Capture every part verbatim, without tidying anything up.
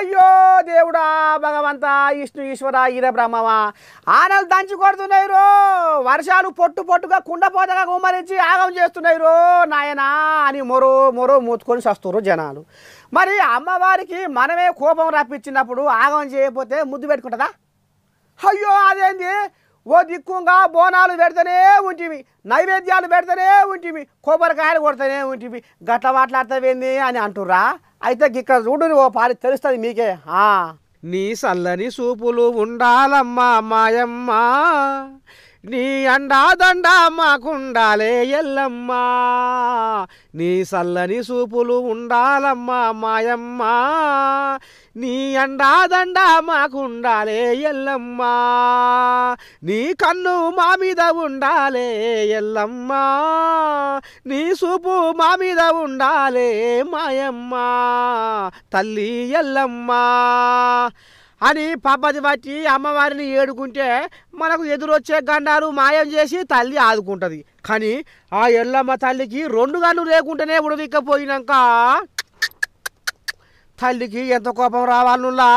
అయ్యో దేవుడా భగవంతా విష్ణు ఈశ్వర ఈర బ్రహ్మవ ఆనలు దంచి కొడుతున్నాయి రో వర్షాలు పొట్టు పొట్టుగా కుండపోతగా గుమ్మరించి ఆగం చేస్తున్నాయి రో నాయనా అని మొరో మొరో మూతుకొని సస్తురు జనాలు। మరి అమ్మవారికి మనమే కోపం రాపిచ్చినప్పుడు ఆగం చేయకపోతే ముద్దు పెట్టుకుంటదా? అయ్యో అదేంది ఓ దిక్కుంగా బోనాలు పెడతనే ఉంటివి, నైవేద్యాలు పెడతనే ఉంటివి, కొబ్బరికాయలు కొడతనే ఉంటివి, గట్ల మాట్లాడతావేంది అని అంటుర్రా? అయితే ఇక్కడ చూడు ఓ పారి తెలుస్తుంది మీకే। నీ చల్లని చూపులు ఉండాలమ్మా మాయమ్మ, నీ అండా దండా మాకుండాలే ఎల్లమ్మ, నీ చల్లని చూపులు ఉండాలమ్మా మాయమ్మ, నీ అండా దండా మాకుండాలే ఎల్లమ్మ, నీ కన్ను మా మీద ఉండాలే ఎల్లమ్మ, నీ చూపు మా మీద ఉండాలే మాయమ్మ తల్లి ఎల్లమ్మ అని పాపది బట్టి అమ్మవారిని ఏడుకుంటే మనకు ఎదురొచ్చే గండాలు మాయం చేసి తల్లి ఆదుకుంటుంది। కానీ ఆ ఎల్లమ్మ తల్లికి రెండు గండ్లు లేకుంటేనే ఉడవిక్కపోయినాక తల్లికి ఎంత కోపం రావాలనులా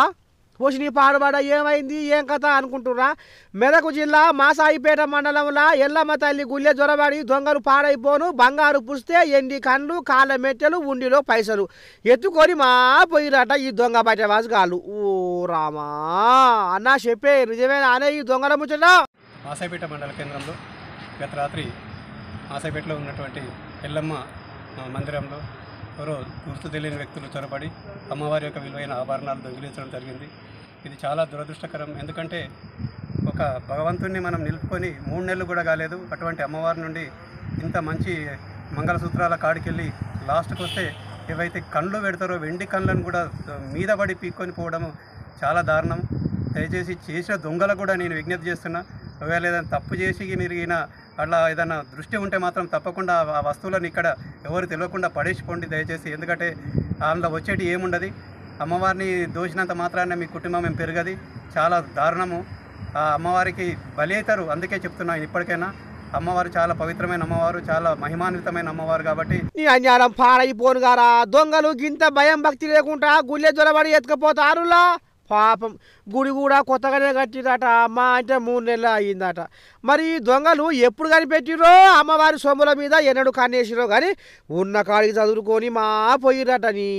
పోషిని పాడుబడ ఏమైంది ఏం కథ అనుకుంటున్నా? మెదకు జిల్లా మాసాయిపేట మండలంలో ఎల్లమ్మ తల్లి గుళ్ళె జ్వరబడి దొంగలు పాడైపోను, బంగారు పుస్తే ఎండి కండ్లు, కాళ్ళ మెట్టెలు, ఉండిలో పైసలు ఎత్తుకొని మా పోయిరట ఈ దొంగ బయటవాసు కాళ్ళు। ఓ రామా అన్నా చెప్పే నిజమేనా అనే ఈ దొంగల ముచ్చట? మాసాయిపేట మండల కేంద్రంలో గత రాత్రి మాసాయిపేటలో ఉన్నటువంటి ఎల్లమ్మ మందిరంలో ఎవరో గుర్తు తెలియని వ్యక్తులు చొరబడి అమ్మవారి యొక్క విలువైన ఆభరణాలు దొంగిలించడం జరిగింది। ఇది చాలా దురదృష్టకరం, ఎందుకంటే ఒక భగవంతుణ్ణి మనం నిలుపుకొని మూడు నెలలు కూడా కాలేదు, అటువంటి అమ్మవారి నుండి ఇంత మంచి మంగళసూత్రాల కాడికెళ్ళి లాస్ట్కి వస్తే ఏవైతే కళ్ళు పెడతారో వెండి కళ్ళను కూడా మీద పడి పీక్కొని పోవడం చాలా దారుణం। దయచేసి చేసిన దొంగలకు కూడా నేను విజ్ఞప్తి చేస్తున్నా, ఒకవేళ ఏదైనా తప్పు చేసి నిరిగిన అలా ఏదైనా దృష్టి ఉంటే మాత్రం తప్పకుండా ఆ వస్తువులను ఇక్కడ ఎవరు తెలియకుండా పడేసిపోండి దయచేసి, ఎందుకంటే అందులో వచ్చేటి ఏముండదు, అమ్మవారిని దోచినంత మాత్రాన మీ కుటుంబం ఏం పెరగదు, చాలా దారుణము, ఆ అమ్మవారికి బలి అవుతారు। అందుకే చెప్తున్నాను ఇప్పటికైనా అమ్మవారు చాలా పవిత్రమైన అమ్మవారు, చాలా మహిమాన్వితమైన అమ్మవారు, కాబట్టి నీ అన్యాయం పాడైపోను గారా దొంగలు గింత భయం భక్తి లేకుండా గుళ్ళె జొరబడి ఎత్తుకుపోతారులా పాపం। గుడి కూడా కొత్తగానే కట్టిరట అమ్మ అంటే మూడు నెలలు అయ్యిందట। మరి దొంగలు ఎప్పుడు కనిపెట్టిరో అమ్మవారి సొమ్ముల మీద ఎన్నడూ కన్నేసిరో కానీ ఉన్న కాడికి చదువుకొని మా పోయిరట నీ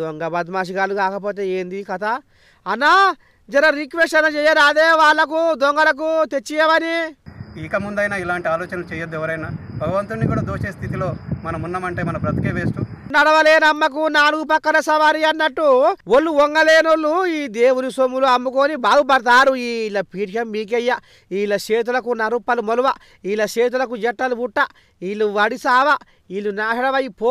దొంగ బద్మాషిగాలు। కాకపోతే ఏంది కథ అన్నా, జర రిక్వెస్ట్ అయినా చేయరు అదే వాళ్ళకు దొంగలకు తెచ్చియమని, ఇక ముందైనా ఇలాంటి ఆలోచనలు చేయొద్దు ఎవరైనా। భగవంతుడిని కూడా దోచే స్థితిలో మనం ఉన్నామంటే మన బ్రతికే వేస్ట్। నడవలేని అమ్మకు నాలుగు పక్కల సవారీ అన్నట్టు ఒళ్ళు వంగలేనోళ్ళు ఈ దేవుని సొమ్ములు అమ్ముకొని బాగుపడతారు। వీళ్ళ పీఠ్యం మీకయ్య, వీళ్ళ చేతులకు నరుప్పలు మొలువ, వీళ్ళ చేతులకు జట్టలు పుట్ట, వీళ్ళు వడిసావ, వీళ్ళు నాశనమైపో